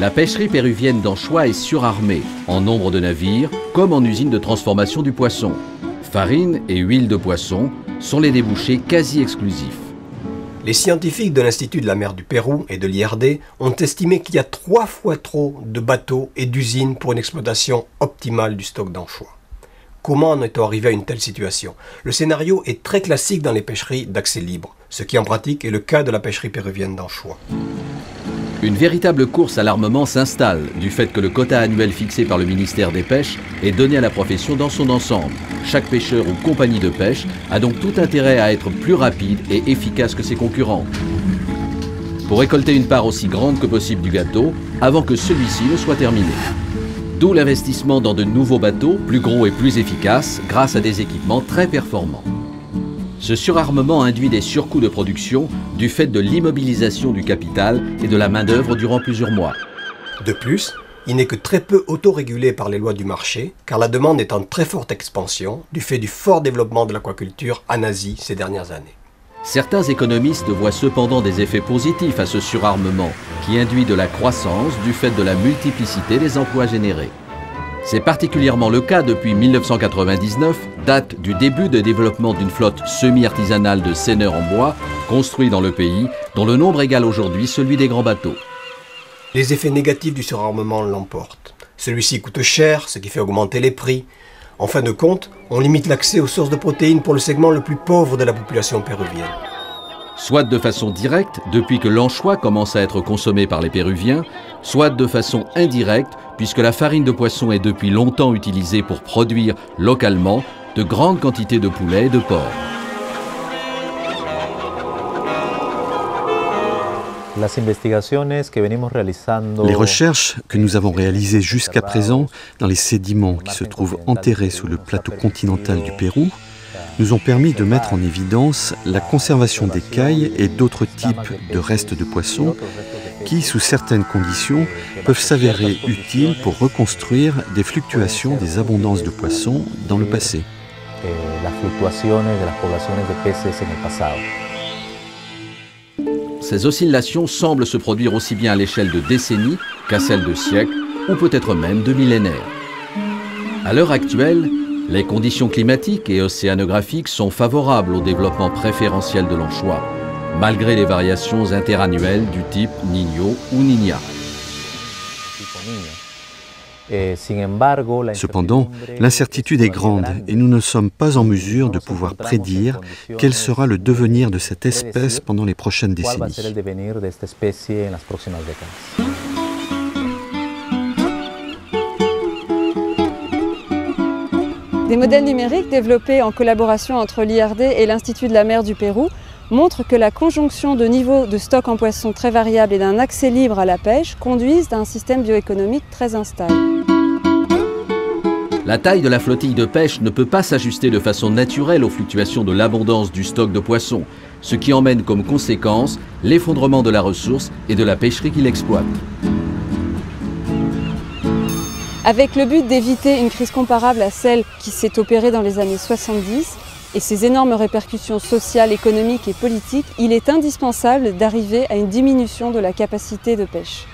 La pêcherie péruvienne d'Anchois est surarmée, en nombre de navires, comme en usine de transformation du poisson. Farine et huile de poisson sont les débouchés quasi exclusifs. Les scientifiques de l'Institut de la mer du Pérou et de l'IRD ont estimé qu'il y a 3 fois trop de bateaux et d'usines pour une exploitation optimale du stock d'anchois. Comment en est-on arrivé à une telle situation? Le scénario est très classique dans les pêcheries d'accès libre, ce qui en pratique est le cas de la pêcherie péruvienne d'anchois. Une véritable course à l'armement s'installe du fait que le quota annuel fixé par le ministère des Pêches est donné à la profession dans son ensemble. Chaque pêcheur ou compagnie de pêche a donc tout intérêt à être plus rapide et efficace que ses concurrents, pour récolter une part aussi grande que possible du gâteau avant que celui-ci ne soit terminé. D'où l'investissement dans de nouveaux bateaux, plus gros et plus efficaces, grâce à des équipements très performants. Ce surarmement induit des surcoûts de production du fait de l'immobilisation du capital et de la main-d'œuvre durant plusieurs mois. De plus, il n'est que très peu autorégulé par les lois du marché, car la demande est en très forte expansion du fait du fort développement de l'aquaculture en Asie ces dernières années. Certains économistes voient cependant des effets positifs à ce surarmement, qui induit de la croissance du fait de la multiplicité des emplois générés. C'est particulièrement le cas depuis 1999, date du début de développement d'une flotte semi-artisanale de seineurs en bois construits dans le pays, dont le nombre égale aujourd'hui celui des grands bateaux. Les effets négatifs du surarmement l'emportent. Celui-ci coûte cher, ce qui fait augmenter les prix. En fin de compte, on limite l'accès aux sources de protéines pour le segment le plus pauvre de la population péruvienne. Soit de façon directe, depuis que l'anchois commence à être consommé par les Péruviens, soit de façon indirecte, puisque la farine de poisson est depuis longtemps utilisée pour produire localement de grandes quantités de poulet et de porc. Les recherches que nous avons réalisées jusqu'à présent dans les sédiments qui se trouvent enterrés sous le plateau continental du Pérou nous ont permis de mettre en évidence la conservation des d'écailles et d'autres types de restes de poissons qui, sous certaines conditions, peuvent s'avérer utiles pour reconstruire des fluctuations des abondances de poissons dans le passé. Ces oscillations semblent se produire aussi bien à l'échelle de décennies qu'à celle de siècles ou peut-être même de millénaires. À l'heure actuelle, les conditions climatiques et océanographiques sont favorables au développement préférentiel de l'anchois, malgré les variations interannuelles du type Niño ou Niña. Cependant, l'incertitude est grande et nous ne sommes pas en mesure de pouvoir prédire quel sera le devenir de cette espèce pendant les prochaines décennies. Des modèles numériques développés en collaboration entre l'IRD et l'Institut de la mer du Pérou montrent que la conjonction de niveaux de stock en poissons très variables et d'un accès libre à la pêche conduisent à un système bioéconomique très instable. La taille de la flottille de pêche ne peut pas s'ajuster de façon naturelle aux fluctuations de l'abondance du stock de poissons, ce qui emmène comme conséquence l'effondrement de la ressource et de la pêcherie qui l'exploite. Avec le but d'éviter une crise comparable à celle qui s'est opérée dans les années 70 et ses énormes répercussions sociales, économiques et politiques, il est indispensable d'arriver à une diminution de la capacité de pêche.